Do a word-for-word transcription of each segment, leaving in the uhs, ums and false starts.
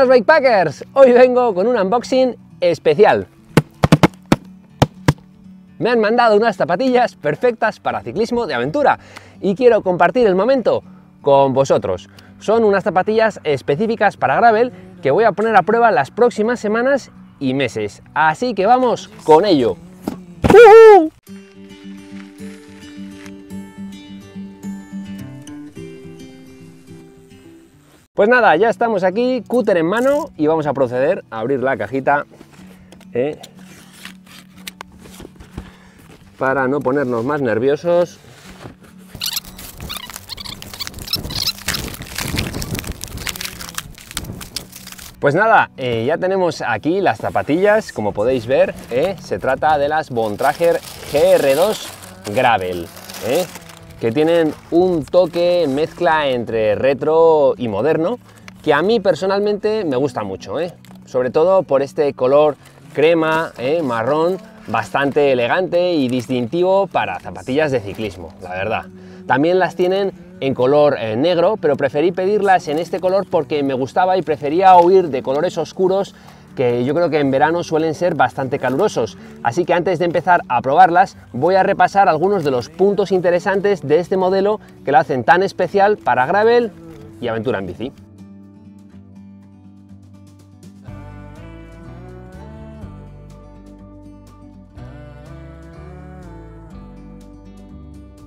Buenas bikepackers, hoy vengo con un unboxing especial. Me han mandado unas zapatillas perfectas para ciclismo de aventura y quiero compartir el momento con vosotros. Son unas zapatillas específicas para gravel que voy a poner a prueba las próximas semanas y meses, así que vamos con ello. ¡Uh-huh! Pues nada, ya estamos aquí, cúter en mano, y vamos a proceder a abrir la cajita ¿eh? para no ponernos más nerviosos. Pues nada, eh, ya tenemos aquí las zapatillas, como podéis ver, ¿eh? se trata de las Bontrager G R dos Gravel. ¿eh? que tienen un toque mezcla entre retro y moderno, que a mí personalmente me gusta mucho, ¿eh? sobre todo por este color crema, ¿eh? marrón, bastante elegante y distintivo para zapatillas de ciclismo, la verdad. También las tienen en color eh, negro, pero preferí pedirlas en este color porque me gustaba y prefería huir de colores oscuros que yo creo que en verano suelen ser bastante calurosos, así que antes de empezar a probarlas voy a repasar algunos de los puntos interesantes de este modelo que lo hacen tan especial para gravel y aventura en bici.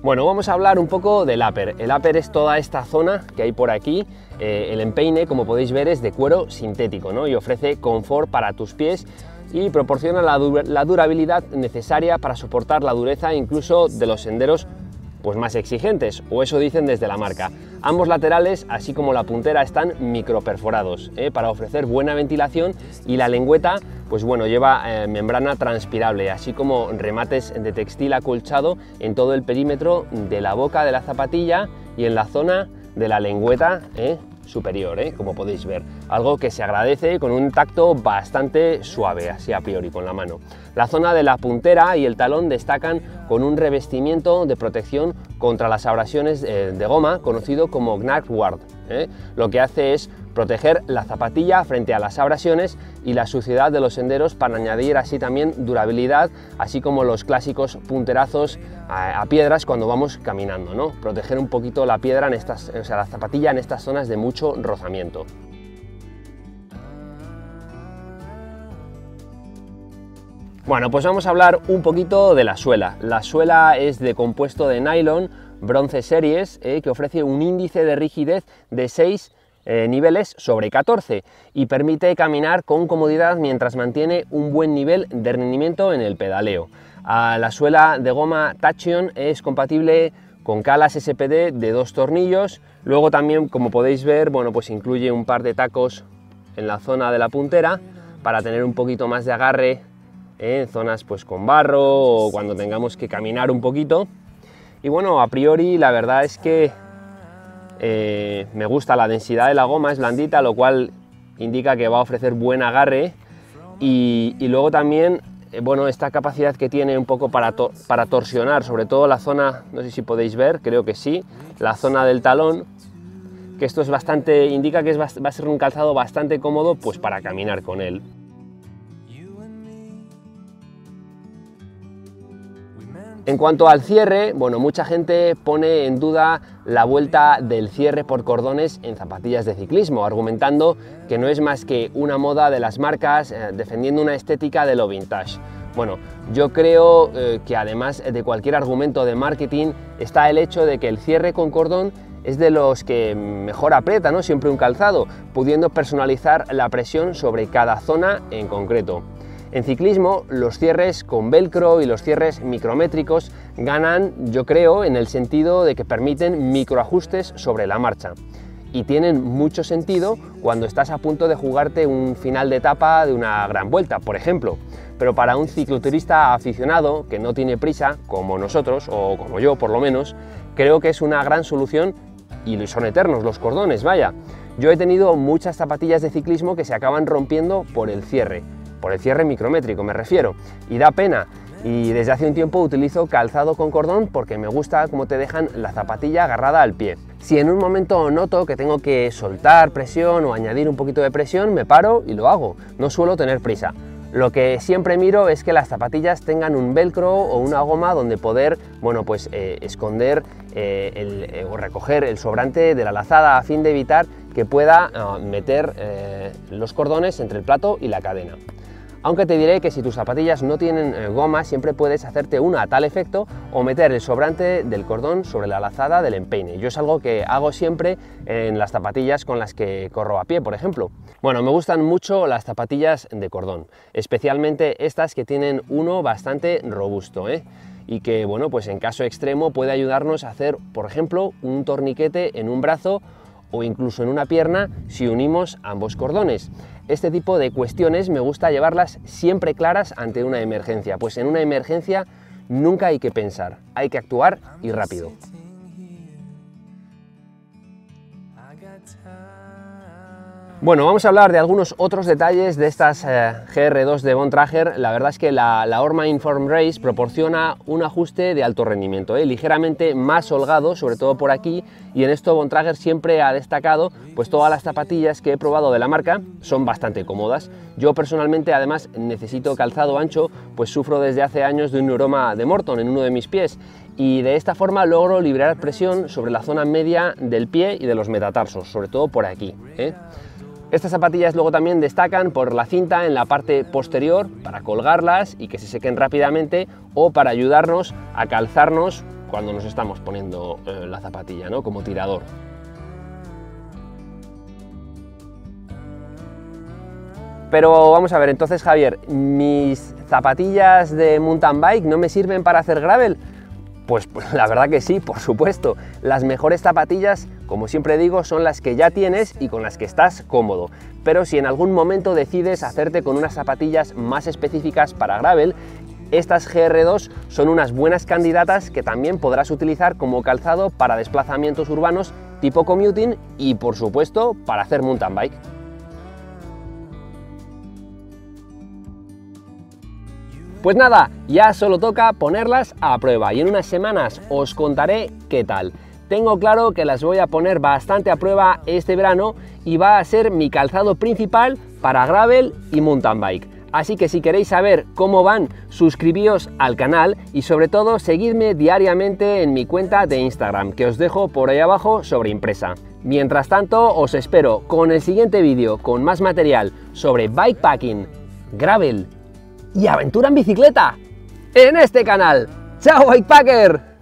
Bueno, vamos a hablar un poco del upper. El upper es toda esta zona que hay por aquí. Eh, el empeine, como podéis ver, es de cuero sintético, ¿no? y ofrece confort para tus pies y proporciona la, du la durabilidad necesaria para soportar la dureza incluso de los senderos pues, más exigentes, o eso dicen desde la marca. Ambos laterales, así como la puntera, están microperforados ¿eh? para ofrecer buena ventilación, y la lengüeta pues bueno, lleva eh, membrana transpirable, así como remates de textil acolchado en todo el perímetro de la boca de la zapatilla y en la zona de la lengüeta eh, superior, eh, como podéis ver. Algo que se agradece con un tacto bastante suave, así a priori con la mano. La zona de la puntera y el talón destacan con un revestimiento de protección contra las abrasiones eh, de goma, conocido como GnarGuard. Eh, lo que hace es proteger la zapatilla frente a las abrasiones y la suciedad de los senderos, para añadir así también durabilidad, así como los clásicos punterazos a, a piedras cuando vamos caminando, ¿no? Proteger un poquito la piedra en estas, o sea, la zapatilla en estas zonas de mucho rozamiento. Bueno, pues vamos a hablar un poquito de la suela. La suela es de compuesto de nylon Bronze Series, eh, que ofrece un índice de rigidez de seis Eh, niveles sobre catorce y permite caminar con comodidad mientras mantiene un buen nivel de rendimiento en el pedaleo. Ah, la suela de goma Tachyon es compatible con calas S P D de dos tornillos. Luego también, como podéis ver, bueno, pues incluye un par de tacos en la zona de la puntera para tener un poquito más de agarre eh, en zonas pues con barro o cuando tengamos que caminar un poquito. Y bueno, a priori la verdad es que Eh, me gusta la densidad de la goma, es blandita, lo cual indica que va a ofrecer buen agarre, y, y luego también eh, bueno, esta capacidad que tiene un poco para, to para torsionar, sobre todo la zona, no sé si podéis ver, creo que sí, la zona del talón, que esto es bastante, indica que es, va a ser un calzado bastante cómodo pues para caminar con él. En cuanto al cierre, bueno, mucha gente pone en duda la vuelta del cierre por cordones en zapatillas de ciclismo, argumentando que no es más que una moda de las marcas eh, defendiendo una estética de lo vintage. Bueno, yo creo eh, que además de cualquier argumento de marketing está el hecho de que el cierre con cordón es de los que mejor aprieta, ¿no? siempre un calzado, pudiendo personalizar la presión sobre cada zona en concreto. En ciclismo, los cierres con velcro y los cierres micrométricos ganan, yo creo, en el sentido de que permiten microajustes sobre la marcha, y tienen mucho sentido cuando estás a punto de jugarte un final de etapa de una gran vuelta, por ejemplo. Pero para un cicloturista aficionado que no tiene prisa, como nosotros, o como yo por lo menos, creo que es una gran solución, y son eternos los cordones, vaya. Yo he tenido muchas zapatillas de ciclismo que se acaban rompiendo por el cierre. Por el cierre micrométrico me refiero, y da pena, y desde hace un tiempo utilizo calzado con cordón porque me gusta cómo te dejan la zapatilla agarrada al pie. Si en un momento noto que tengo que soltar presión o añadir un poquito de presión, me paro y lo hago. No suelo tener prisa. Lo que siempre miro es que las zapatillas tengan un velcro o una goma donde poder, bueno, pues eh, esconder eh, el, eh, o recoger el sobrante de la lazada a fin de evitar que pueda eh, meter eh, los cordones entre el plato y la cadena. Aunque te diré que si tus zapatillas no tienen eh, goma, siempre puedes hacerte una a tal efecto o meter el sobrante del cordón sobre la lazada del empeine. Yo es algo que hago siempre en las zapatillas con las que corro a pie, por ejemplo. Bueno, me gustan mucho las zapatillas de cordón, especialmente estas que tienen uno bastante robusto, ¿eh? Y que, bueno, pues en caso extremo puede ayudarnos a hacer, por ejemplo, un torniquete en un brazo o incluso en una pierna si unimos ambos cordones. Este tipo de cuestiones me gusta llevarlas siempre claras ante una emergencia, pues en una emergencia nunca hay que pensar, hay que actuar y rápido. Bueno, vamos a hablar de algunos otros detalles de estas eh, G R dos de Bontrager. La verdad es que la, la horma Inform Race proporciona un ajuste de alto rendimiento, ¿eh? ligeramente más holgado, sobre todo por aquí, y en esto Bontrager siempre ha destacado, pues todas las zapatillas que he probado de la marca son bastante cómodas. Yo personalmente además necesito calzado ancho, pues sufro desde hace años de un neuroma de Morton en uno de mis pies, y de esta forma logro liberar presión sobre la zona media del pie y de los metatarsos, sobre todo por aquí, ¿eh? Estas zapatillas luego también destacan por la cinta en la parte posterior para colgarlas y que se sequen rápidamente o para ayudarnos a calzarnos cuando nos estamos poniendo eh, la zapatilla, ¿no? Como tirador. Pero vamos a ver, entonces, Javier, ¿mis zapatillas de mountain bike no me sirven para hacer gravel? Pues, pues la verdad que sí, por supuesto. Las mejores zapatillas, como siempre digo, son las que ya tienes y con las que estás cómodo. Pero si en algún momento decides hacerte con unas zapatillas más específicas para gravel, estas G R dos son unas buenas candidatas que también podrás utilizar como calzado para desplazamientos urbanos tipo commuting y, por supuesto, para hacer mountain bike. Pues nada, ya solo toca ponerlas a prueba y en unas semanas os contaré qué tal. Tengo claro que las voy a poner bastante a prueba este verano y va a ser mi calzado principal para gravel y mountain bike. Así que si queréis saber cómo van, suscribíos al canal y sobre todo seguidme diariamente en mi cuenta de Instagram, que os dejo por ahí abajo sobre impresa. Mientras tanto, os espero con el siguiente vídeo con más material sobre bikepacking, gravel y aventura en bicicleta en este canal. ¡Chao, bikepacker!